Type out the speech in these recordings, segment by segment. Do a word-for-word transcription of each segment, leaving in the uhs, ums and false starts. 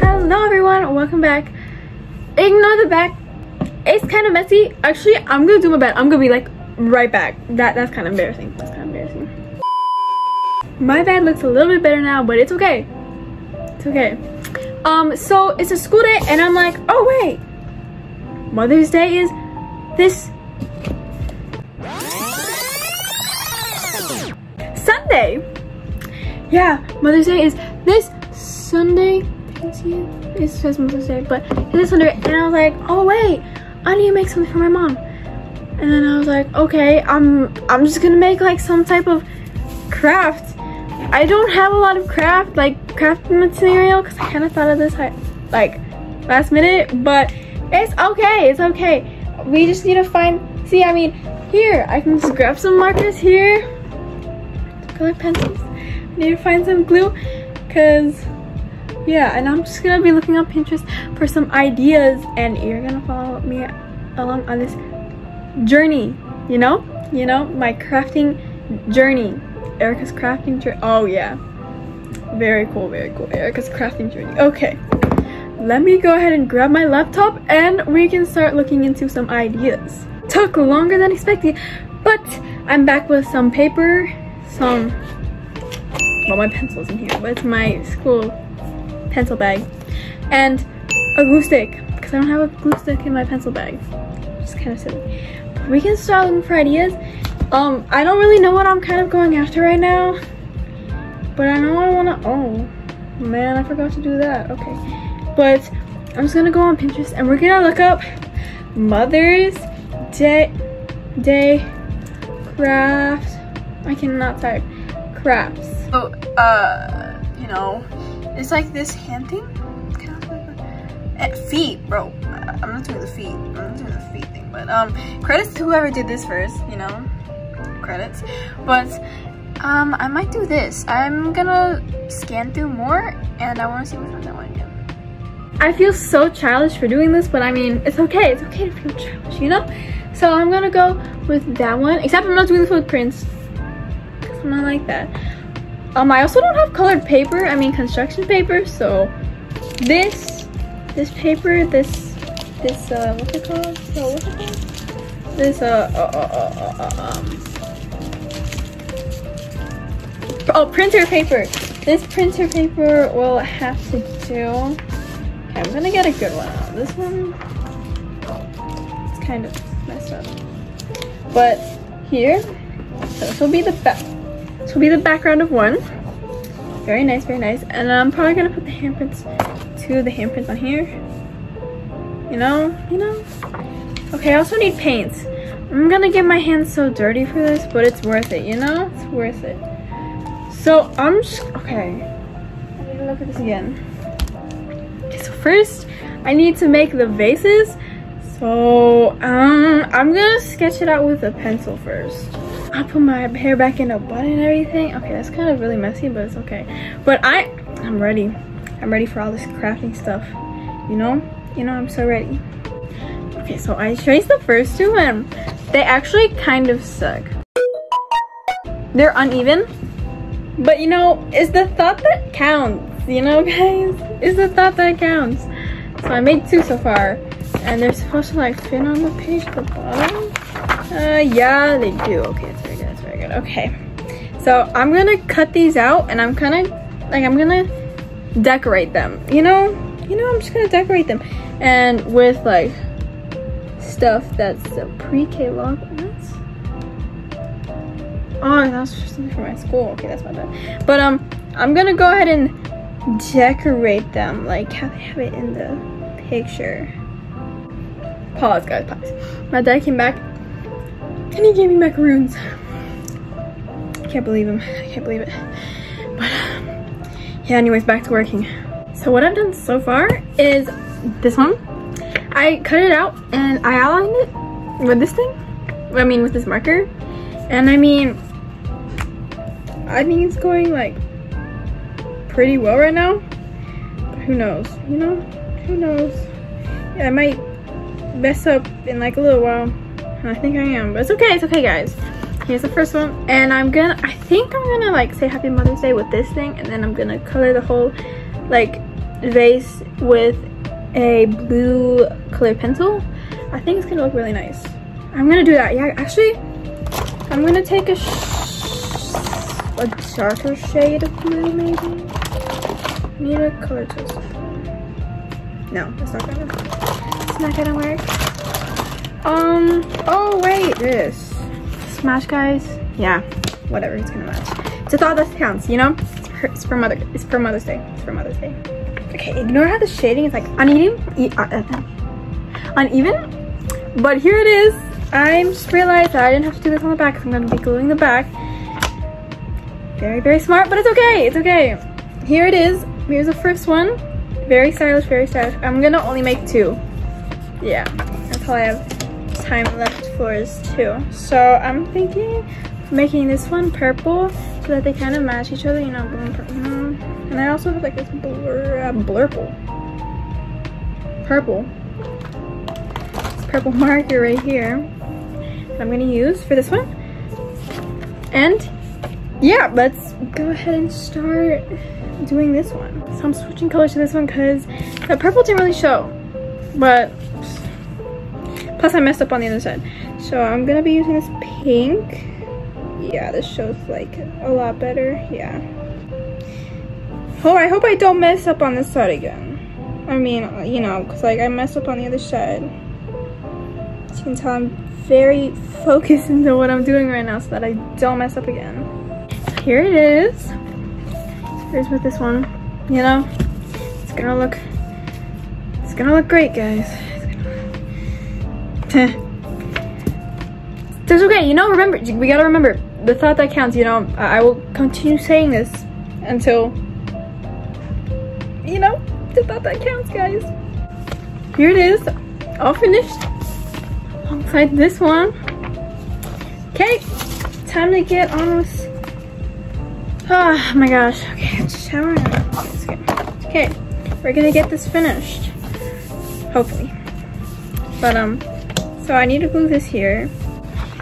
Hello everyone, welcome back. Ignore the back, it's kind of messy. Actually, I'm gonna do my bed. I'm gonna be like right back. That that's kind of embarrassing. That's kind of embarrassing my bed looks a little bit better now, but it's okay, it's okay. Um so it's a school day and I'm like, oh wait, Mother's Day is this Sunday. Yeah, Mother's Day is this Sunday. I can see it. It says Mother's Day, but it's this Sunday. And I was like, oh wait, I need to make something for my mom. And then I was like, okay, I'm I'm just gonna make like some type of craft. I don't have a lot of craft, like craft material, because I kind of thought of this like last minute, but it's okay, it's okay. We just need to find, see, I mean, here, I can just grab some markers here. Color pencils. I need to find some glue, because, yeah, and I'm just going to be looking on Pinterest for some ideas, and you're going to follow me along on this journey, you know? You know, my crafting journey. Erica's crafting journey. Oh, yeah. Very cool, very cool. Erica's crafting journey. Okay. Let me go ahead and grab my laptop, and we can start looking into some ideas. Took longer than expected, but I'm back with some paper, some, well, my pencil's in here, but it's my school pencil bag, and a glue stick, because I don't have a glue stick in my pencil bag. It's kind of silly. But we can start looking for ideas. Um, I don't really know what I'm kind of going after right now, but I know I want to, oh, man, I forgot to do that, okay. But I'm just going to go on Pinterest, and we're going to look up Mother's Day, Day Craft. I cannot type crafts. So, uh, you know, it's like this hand thing. Kind of like and feet, bro. I'm not doing the feet. I'm not doing the feet thing. But um, credits to whoever did this first. You know, credits. But um, I might do this. I'm gonna scan through more, and I want to see what's on that one again. I feel so childish for doing this, but I mean, it's okay. It's okay to feel childish, you know. So I'm gonna go with that one. Except I'm not doing the footprints. I'm not like that. Um, I also don't have colored paper. I mean construction paper. So this, this paper, this, this, uh, what's it called? So what's it called? This, uh, uh, uh, uh, uh um, oh, printer paper. This printer paper will have to do. Okay, I'm gonna get a good one out. This one, it's kind of messed up. But here, so this will be the best. This will be the background of one. Very nice, very nice. And I'm probably gonna put the handprints, two of the handprints on here. You know, you know. Okay, I also need paints. I'm gonna get my hands so dirty for this, but it's worth it, you know? It's worth it. So I'm just, okay. I need to look at this again. Okay, so first, I need to make the vases. So, um, I'm gonna sketch it out with a pencil first. I put my hair back in a bun and everything. Okay, that's kind of really messy, but it's okay. But I, I'm ready. I'm ready for all this crafting stuff. You know? You know, I'm so ready. Okay, so I traced the first two and they actually kind of suck. They're uneven. But you know, it's the thought that counts. You know, guys? It's the thought that counts. So I made two so far. And they're supposed to like fit on the page at the bottom. Uh, yeah, they do. Okay, that's very good, that's very good. Okay, so I'm gonna cut these out and I'm kind of like, I'm gonna decorate them, you know? You know, I'm just gonna decorate them. And with like stuff that's a pre-K log. That's, oh, that was just something for my school. Okay, that's my bad. But um, I'm gonna go ahead and decorate them like how they have it in the picture. Pause, guys, pause. My dad came back. And he gave me macaroons. I can't believe him. I can't believe it. But, um, yeah, anyways, back to working. So what I've done so far is this one. I cut it out and I outlined it with this thing. I mean, with this marker. And I mean, I think it's going, like, pretty well right now. But who knows? You know? Who knows? Yeah, I might mess up in, like, a little while. I think I am, but it's okay, it's okay, guys. Here's the first one, and I'm gonna, I think I'm gonna like say Happy Mother's Day with this thing, and then I'm gonna color the whole like vase with a blue colored pencil. I think it's gonna look really nice. I'm gonna do that. Yeah, actually, I'm gonna take a, sh a darker shade of blue, maybe. I need a color twist. No, it's not gonna. It's not gonna work. Um. Oh wait, this smash, guys. Yeah, whatever. It's gonna match. It's a thought that counts, you know. It's for, it's for mother. It's for Mother's Day. It's for Mother's Day. Okay, ignore how the shading is like uneven. E uh, uh, uneven. But here it is. I just realized that I didn't have to do this on the back because I'm going to be gluing the back. Very, very smart, but it's okay. It's okay. Here it is. Here's the first one. Very stylish, very stylish. I'm going to only make two. Yeah, that's all I have time left for is two. So I'm thinking of making this one purple so that they kind of match each other, you know, blue and purple. And I also have like this blur, uh, blurple. Purple. Purple marker right here that I'm gonna use for this one. And yeah, let's go ahead and start doing this one. So I'm switching colors to this one because the purple didn't really show, but plus I messed up on the other side. So I'm gonna be using this pink. Yeah, this shows like a lot better. Yeah. Oh, I hope I don't mess up on this side again. I mean, you know, because like I messed up on the other side. You can tell I'm very focused into what I'm doing right now so that I don't mess up again. Here it is. Here's with this one. You know, it's gonna look, it's gonna look great, guys. It's gonna look... It's okay, you know, remember, we gotta remember the thought that counts, you know. I will continue saying this until, you know, the thought that counts, guys. Here it is, all finished. Alongside this one. Okay, time to get on with. Oh my gosh. Okay, I'm showering. Okay, we're gonna get this finished, hopefully. But um, so I need to glue this here.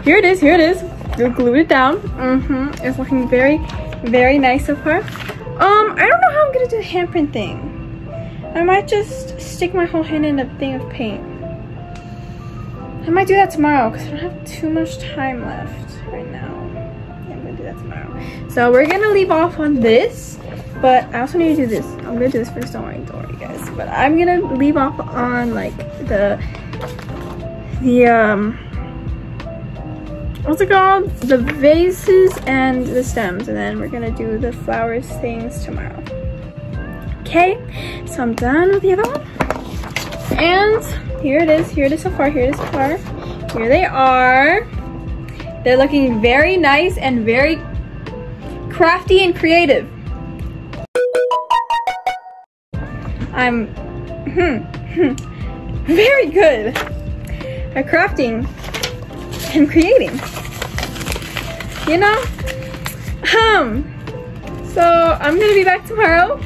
Here it is. Here it is. We glued it down. Mm-hmm. It's looking very, very nice so far. Um, I don't know how I'm gonna do the handprint thing. I might just stick my whole hand in a thing of paint. I might do that tomorrow because I don't have too much time left right now. Yeah, I'm gonna do that tomorrow. So we're gonna leave off on this, but I also need to do this. I'm gonna do this first, don't worry, don't worry guys. But I'm gonna leave off on like the, the um, what's it called? The vases and the stems, and then we're gonna do the flowers things tomorrow. Okay, so I'm done with the other one. And here it is, here it is so far, here it is so far. Here they are. They're looking very nice and very crafty and creative. I'm hmm, hmm, very good at crafting and creating. You know? Um, so I'm gonna be back tomorrow.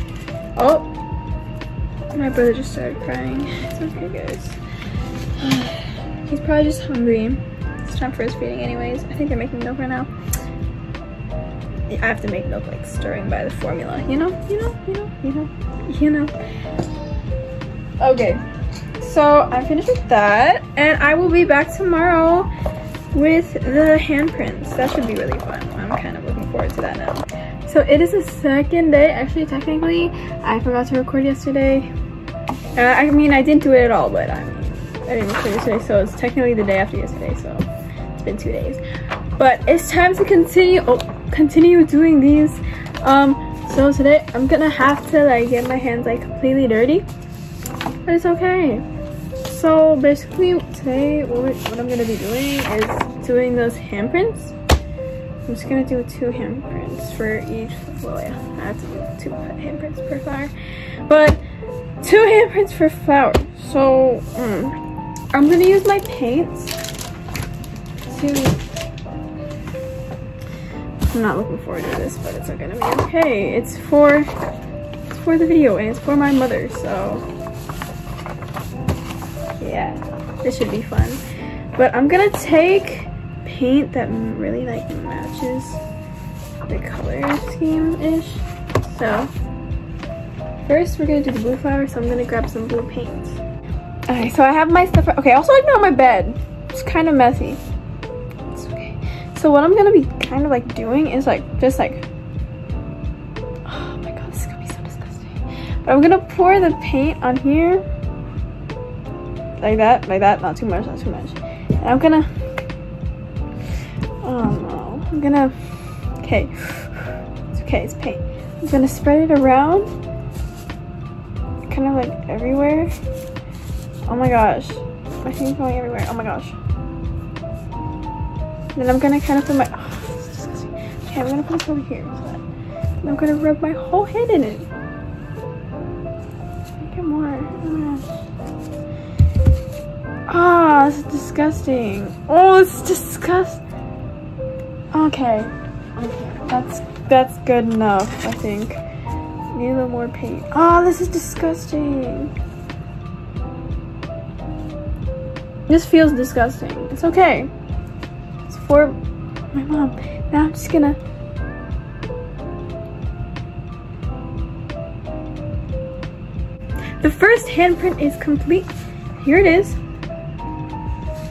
Oh, my brother just started crying. It's okay, guys. He's probably just hungry. It's time for his feeding anyways. I think they're making milk right now. I have to make milk like stirring by the formula. You know, you know, you know, you know, you know. Okay, so I'm finished with that. And I will be back tomorrow with the handprints. That should be really fun. I'm kind of looking forward to that now. So it is the second day. Actually, technically, I forgot to record yesterday. Uh, I mean, I didn't do it at all, but I mean, I didn't record yesterday, so it's technically the day after yesterday, so it's been two days. But it's time to continue oh, continue doing these. Um, so today I'm gonna have to like get my hands like completely dirty, but it's okay. So basically today what, we, what I'm gonna be doing is doing those handprints. I'm just gonna do two handprints for each. Well, yeah, I have to do two handprints per flower, but two handprints for flowers. So mm, I'm gonna use my paints to. I'm not looking forward to this, but it's not gonna be okay. It's for it's for the video and it's for my mother, so. Yeah, this should be fun. But I'm gonna take paint that really like matches the color scheme ish. So First, we're gonna do the blue flower, so I'm gonna grab some blue paint. Okay, so I have my stuff. Okay, also like not on my bed. It's kind of messy. It's okay. So what I'm gonna be kind of like doing is like just like. Oh my god, this is gonna be so disgusting. But I'm gonna pour the paint on here. Like that, like that. Not too much, not too much. And I'm gonna. Oh no, I'm gonna. Okay. It's okay, it's paint. I'm gonna spread it around, kind of like everywhere. Oh my gosh, my thing's going everywhere. Oh my gosh. Then I'm gonna kind of put my. Oh, this is disgusting. Okay, I'm gonna put this over here. So that, and I'm gonna rub my whole hand in it. Make it more. Oh my gosh. Ah, oh, this is disgusting. Oh, it's disgust. Okay. Okay, that's that's good enough, I think. Need a little more paint. Oh, this is disgusting. This feels disgusting. It's okay. It's for my mom. Now I'm just gonna. The first handprint is complete. Here it is.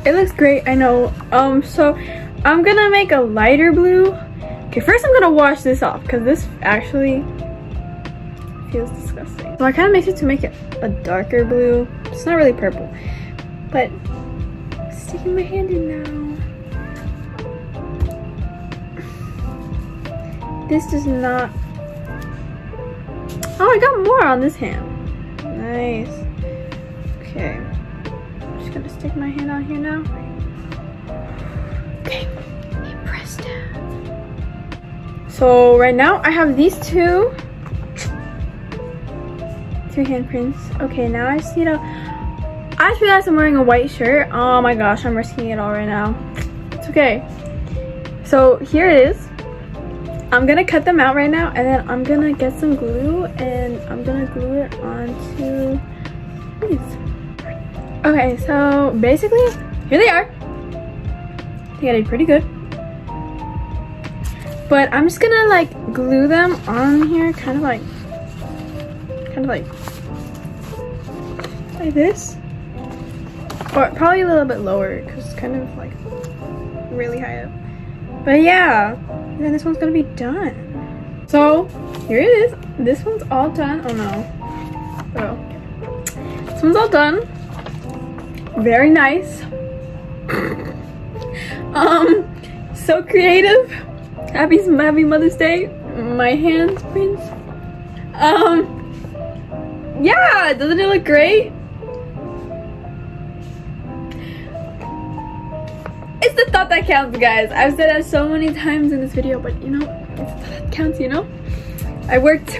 It looks great, I know. Um, so I'm gonna make a lighter blue. Okay, first I'm gonna wash this off because this actually feels disgusting. So I kind of mixed it to make it a darker blue. It's not really purple, but I'm sticking my hand in now. This does not. Oh, I got more on this hand. Nice. Okay, I'm just gonna stick my hand on here now. Okay, it pressed down. So right now I have these two, two handprints. Okay, now I just need a, I just realized I'm wearing a white shirt. Oh my gosh, I'm risking it all right now. It's okay. So here it is. I'm gonna cut them out right now and then I'm gonna get some glue and I'm gonna glue it onto these. Okay, so basically, here they are. I think I did pretty good. But I'm just gonna like glue them on here, kind of like, kind of like, like this. Or probably a little bit lower, because it's kind of like really high up. But yeah, then this one's gonna be done. So here it is. This one's all done. Oh no. Oh. This one's all done. Very nice. um, so creative. Happy, happy Mother's Day, my hands prints. Um, yeah, doesn't it look great? It's the thought that counts, guys. I've said that so many times in this video, but you know, it's the thought that counts, you know? I worked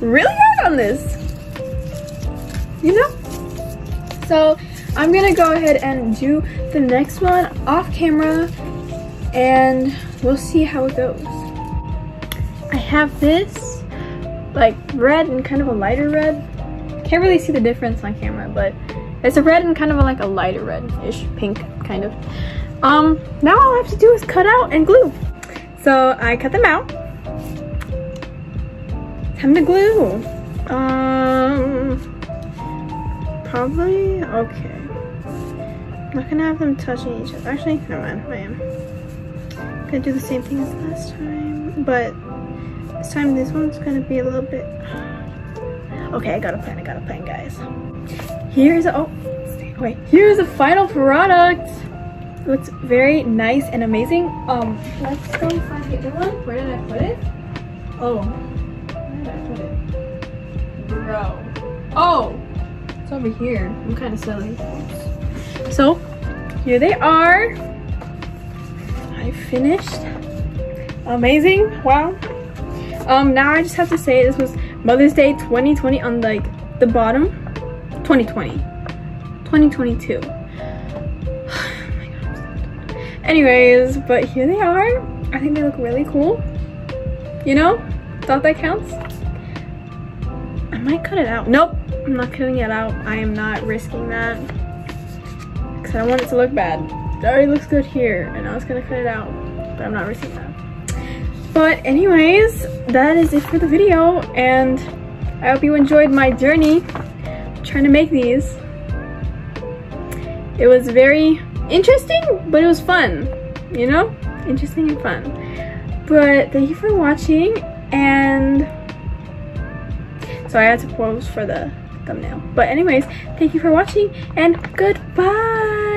really hard on this, you know? So I'm gonna go ahead and do the next one off camera. And we'll see how it goes. I have this like red and kind of a lighter red. Can't really see the difference on camera, but it's a red and kind of a, like a lighter red-ish pink kind of. Um, now all I have to do is cut out and glue. So I cut them out. Time to glue. Um, probably okay. I'm not gonna have them touching each other. Actually, never mind. I am. I do the same thing as last time, but this time this one's gonna be a little bit. Okay, I got a plan. I got a plan, guys. Here's a, oh wait, here's the final product. It looks very nice and amazing. Um, let's go find the other one. Where did I put it? Oh, where did I put it, bro? Oh, it's over here. I'm kind of silly. So here they are. I finished. Amazing. Wow. Um now I just have to say this was Mother's Day twenty twenty on like the bottom. twenty twenty. twenty twenty-two. Oh my god, I'm so tired. Anyways, but here they are. I think they look really cool. You know? Thought that counts. I might cut it out. Nope, I'm not cutting it out. I am not risking that. Because I don't want it to look bad. It already looks good here, and I was gonna cut it out, but I'm not risking that. But anyways, that is it for the video, and I hope you enjoyed my journey trying to make these. It was very interesting, but it was fun, you know? Interesting and fun. But thank you for watching, and so I had to pause for the thumbnail. But anyways, thank you for watching, and goodbye!